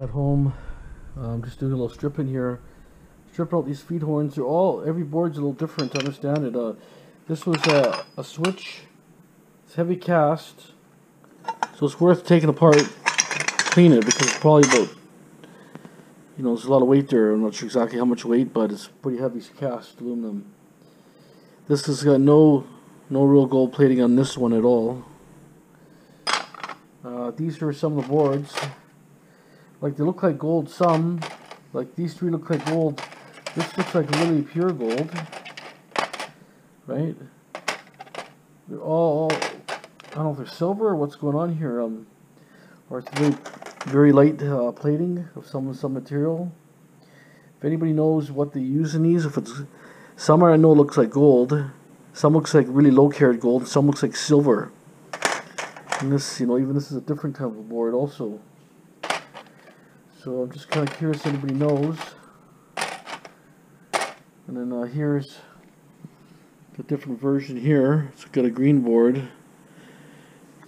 At home, I'm just doing a little stripping here. Strip out these feed horns. They're all, every board's a little different to understand it. This was a switch. It's heavy cast, so it's worth taking apart, clean it, because it's probably about, you know, there's a lot of weight there. I'm not sure exactly how much weight, but it's pretty heavy cast aluminum. This has got no real gold plating on this one at all. These are some of the boards. Like, they look like gold, some. Like, these three look like gold. This looks like really pure gold. Right? They're all, I don't know if they're silver or what's going on here. Or it's very, very light plating of some material. If anybody knows what they use in these, if it's, some I know looks like gold. Some looks like really low carat gold. Some looks like silver. And this, you know, even this is a different type of board also. So I'm just kind of curious if anybody knows. And then here's a different version here. It's got a green board.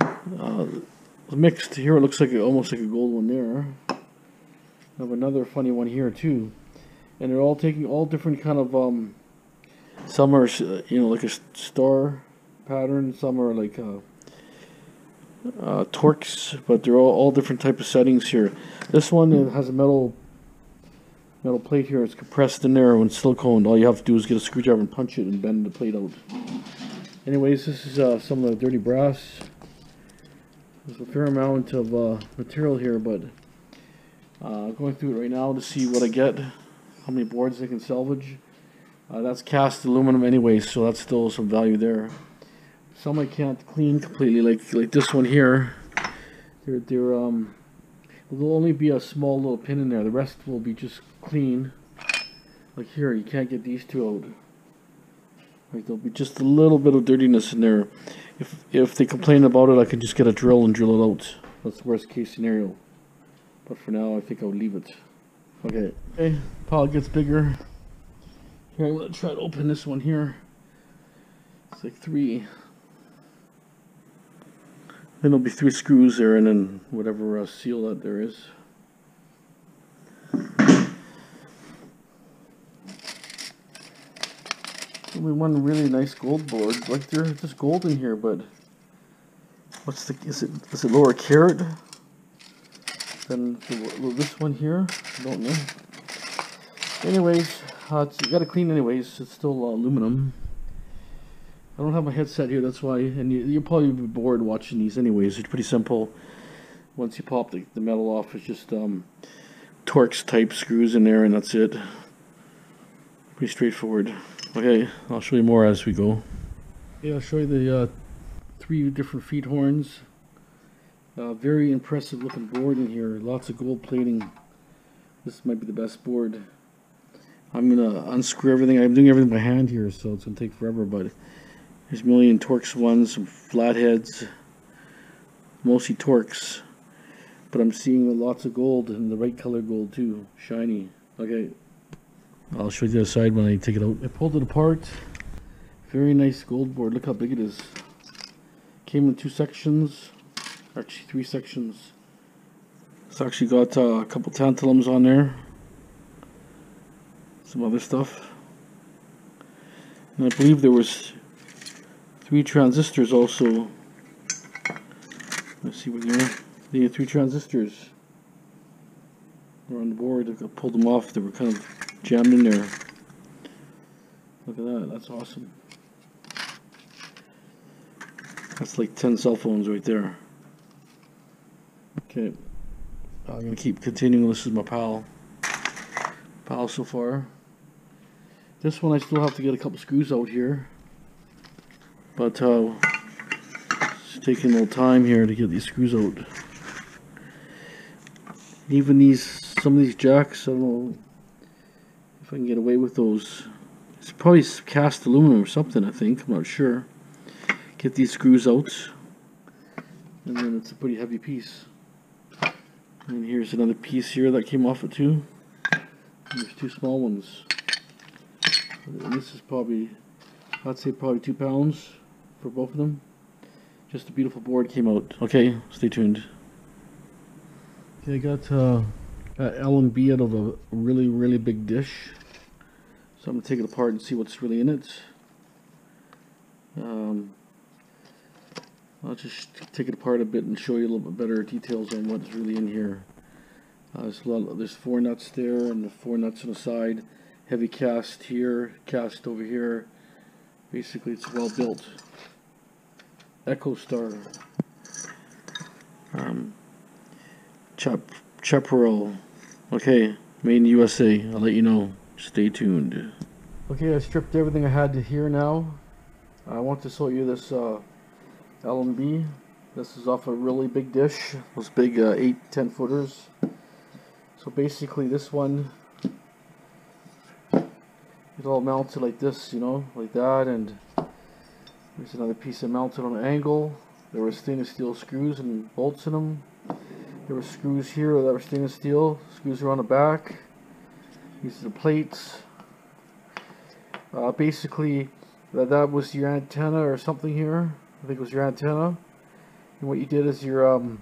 It's mixed here. It looks like almost like a gold one there. I have another funny one here too. And they're all taking all different kind of. Some are, you know, like a star pattern. Some are like torques, but they're all different type of settings here. This one, it has a metal plate here. It's compressed in there when siliconed. All you have to do is get a screwdriver and punch it and bend the plate out. Anyways, this is some of the dirty brass. There's a fair amount of material here, but going through it right now to see what I get, how many boards I can salvage. That's cast aluminum anyway, so that's still some value there. Some I can't clean completely, like this one here. There'll only be a small little pin in there. The rest will be just clean. Like here, you can't get these two out. Right, there'll be just a little bit of dirtiness in there. If they complain about it, I can just get a drill and drill it out. That's the worst case scenario. But for now, I think I'll leave it. Okay, pile gets bigger. Here, I'm gonna try to open this one here. It's like three. Then there'll be three screws there, and then whatever seal that there is. Only one really nice gold board. Like, there's just gold in here, but what's the? Is it lower carat than this one here? I don't know. Anyways, you gotta clean anyways. It's still aluminum. I don't have my headset here, that's why, and you'll probably be bored watching these anyways. It's pretty simple. Once you pop the metal off, it's just Torx type screws in there, and that's it. Pretty straightforward. Okay, I'll show you more as we go. Yeah, I'll show you the three different feed horns. Very impressive looking board in here. Lots of gold plating. This might be the best board. I'm going to unscrew everything. I'm doing everything by hand here, so it's going to take forever, but there's a million Torx ones, some flatheads, mostly Torx, but I'm seeing lots of gold, and the right color gold too, shiny. Okay, I'll show you the other side when I take it out. I pulled it apart. Very nice gold board. Look how big it is. Came in two sections, actually three sections. It's actually got a couple tantalums on there, some other stuff, and I believe there was three transistors also. Let's see what they are. They had three transistors. They're on the board. I pulled them off. They were kind of jammed in there. Look at that. That's awesome. That's like 10 cell phones right there. Okay. I'm going to keep continuing. This is my pal so far. This one I still have to get a couple screws out here. But it's taking a little time here to get these screws out. Even some of these jacks, I don't know if I can get away with those. It's probably cast aluminum or something, I think. I'm not sure. Get these screws out. And then it's a pretty heavy piece. And here's another piece here that came off it too. And there's two small ones. And this is probably, I'd say probably 2 pounds. For both of them. Just a beautiful board came out. Okay, stay tuned. Okay, I got LNB out of a really, really big dish. So I'm going to take it apart and see what's really in it. I'll just take it apart a bit and show you a little bit better details on what's really in here. There's four nuts there, and the four nuts on the side. Heavy cast here, cast over here. Basically, it's well built. Echo Star. Chaparral. Okay, made in the USA. I'll let you know. Stay tuned. Okay, I stripped everything I had to here now. I want to show you this LNB. This is off a really big dish. Those big 8-10 footers. So basically this one, it all mounted like this, you know, like that, and there's another piece that mounted on an angle. There were stainless steel screws and bolts in them. There were screws here that were stainless steel. Screws around the back. These are the plates. Basically, that was your antenna or something here. I think it was your antenna. And what you did is your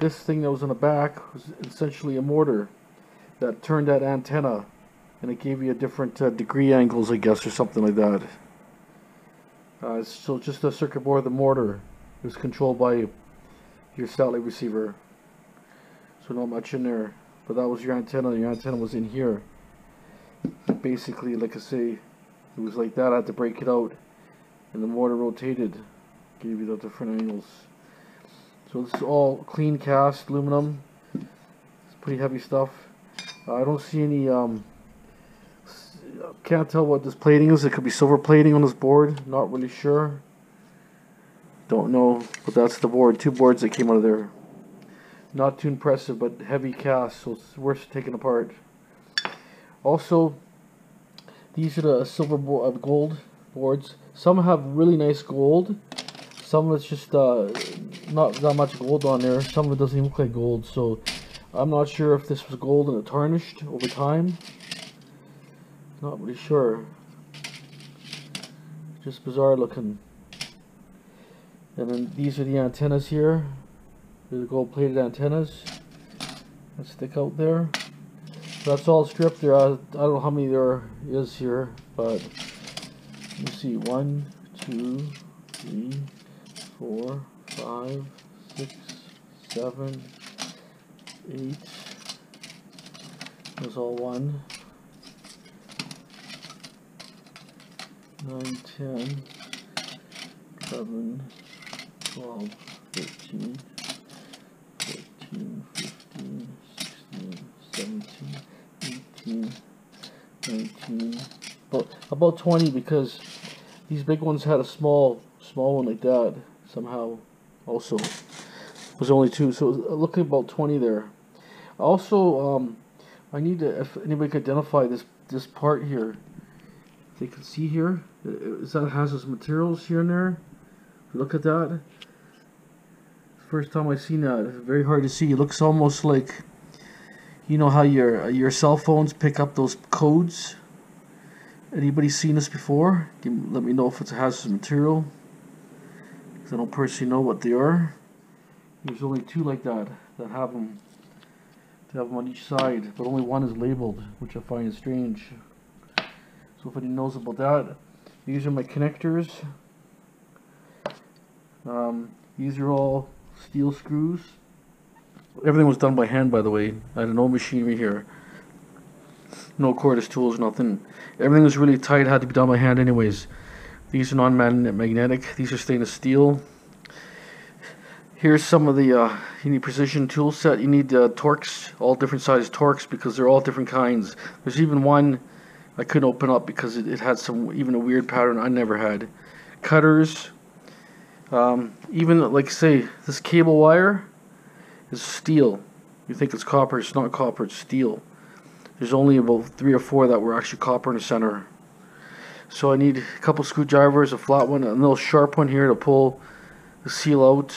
this thing that was on the back was essentially a mortar that turned that antenna, and it gave you a different degree angles, I guess, or something like that. So just the circuit board of the mortar. It was controlled by your satellite receiver. So not much in there. But that was your antenna. Your antenna was in here. Basically, like I say, it was like that. I had to break it out. And the mortar rotated. Gave you the different angles. So this is all clean cast aluminum. It's pretty heavy stuff. I don't see any... Can't tell what this plating is. It could be silver plating on this board. Not really sure. Don't know. But that's the board. Two boards that came out of there. Not too impressive, but heavy cast, so it's worth taking apart. Also, these are the silver gold boards. Some have really nice gold. Some of it's just not that much gold on there. Some of it doesn't even look like gold. So I'm not sure if this was gold and it tarnished over time. Not really sure. Just bizarre looking. And then these are the antennas here. They're the gold plated antennas that stick out there. So that's all stripped there. I don't know how many there is here, but let me see. 1, 2, 3, 4, 5, 6, 7, 8. That's all 1. 9, 10, 11, 12, 13, 14, 15, 16, 17, 18, 19, about 20, because these big ones had a small one like that somehow also. It was only 2, so it looked like about 20 there. Also, I need to, if anybody can identify this part here, if they can see here. That has those materials here and there. Look at that. First time I've seen that. It's very hard to see. It looks almost like, you know how your cell phones pick up those codes. Anybody seen this before? Let me know if it's a hazardous material, because I don't personally know what they are. There's only 2 like that have them. They have them on each side, but only one is labeled, which I find is strange. So if anybody knows about that, these are my connectors. These are all steel screws. Everything was done by hand, by the way. I had no machinery here. No cordless tools, nothing. Everything was really tight, had to be done by hand anyways. These are non-magnetic. These are stainless steel. Here's some of the, you need precision tool set. You need Torx, all different size Torx, because they're all different kinds. There's even one I couldn't open up because it had even a weird pattern I never had. Cutters, even like say this cable wire is steel. You think it's copper, it's not copper, it's steel. There's only about 3 or 4 that were actually copper in the center. So I need a couple screwdrivers, a flat one, a little sharp one here to pull the seal out,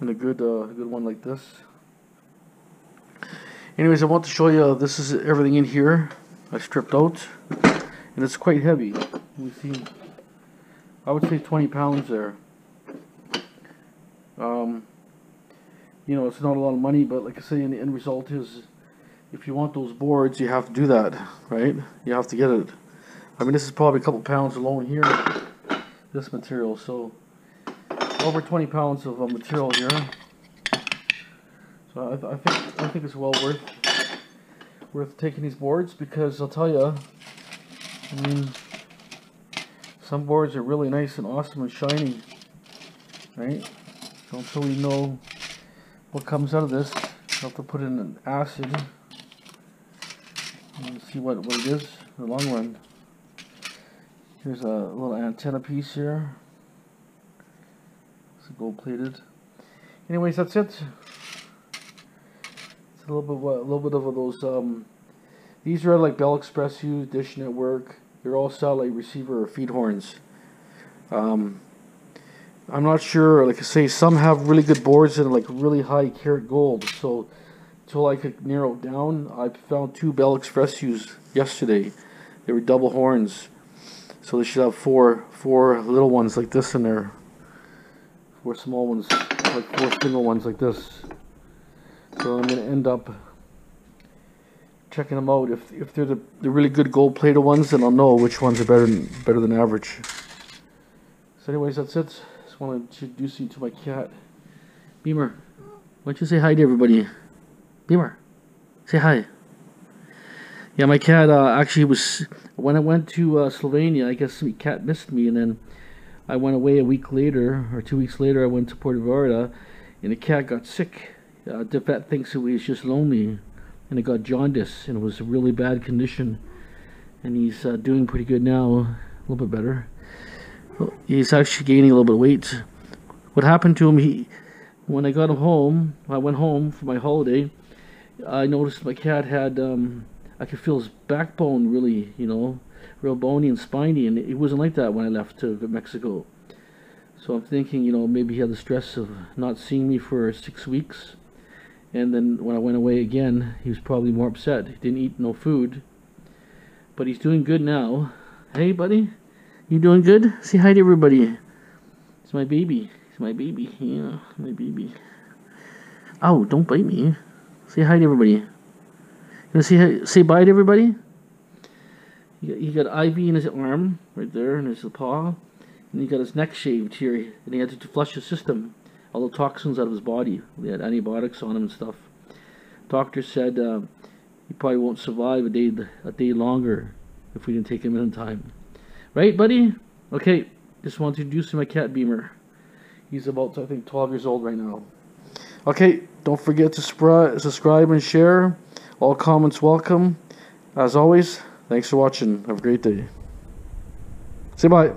and a good one like this. Anyways, I want to show you, this is everything in here. I stripped out, and it's quite heavy. We see, I would say 20 pounds there. you know, it's not a lot of money, but like I say, in the end result is, if you want those boards, you have to do that, right? You have to get it. I mean, this is probably a couple pounds alone here, this material, so over 20 pounds of material here. So I think it's well worth taking these boards, because I'll tell you, I mean, some boards are really nice and awesome and shiny, right? Don't really know what comes out of this. I'll have to put in an acid and see what it is in the long run. Here's a little antenna piece here. It's gold plated. Anyways, that's it. It's a little bit of those. These are like Bell ExpressVu, Dish Network. They're all satellite receiver or feed horns. I'm not sure, like I say, some have really good boards and like really high karat gold. So until I could narrow it down, I found 2 Bell ExpressVus yesterday. They were double horns. So they should have four little ones like this in there. 4 small ones, like 4 single ones like this. So I'm gonna end up checking them out. If they're the really good gold plated ones, then I'll know which ones are better than average. So anyways, that's it. Just want to introduce you to my cat, Beamer. Why don't you say hi to everybody? Beamer, say hi. Yeah, my cat actually was, when I went to Slovenia, I guess my cat missed me, and then I went away a week later, or 2 weeks later, I went to Puerto Vallarta, and the cat got sick. The vet thinks it was just lonely, and it got jaundice, and it was a really bad condition. And he's doing pretty good now, a little bit better. He's actually gaining a little bit of weight. What happened to him, when I got him home, when I went home for my holiday, I noticed my cat had, I could feel his backbone really, you know, real bony and spiny, and it wasn't like that when I left to Mexico. So I'm thinking, you know, maybe he had the stress of not seeing me for 6 weeks, and then when I went away again, he was probably more upset. He didn't eat no food, but he's doing good now. Hey, buddy, you doing good? Say hi to everybody. It's my baby. It's my baby. Yeah, my baby. Oh, don't bite me. Say hi to everybody. You want to say bye to everybody? He got IV in his arm, right there, in his paw. And he got his neck shaved here, and he had to flush his system. All the toxins out of his body. They had antibiotics on him and stuff. Doctor said he probably won't survive a day longer if we didn't take him in time. Right, buddy? Okay, just want to introduce my cat, Beamer. He's about, I think, 12 years old right now. Okay, don't forget to subscribe and share. All comments welcome. As always, thanks for watching. Have a great day. Say bye.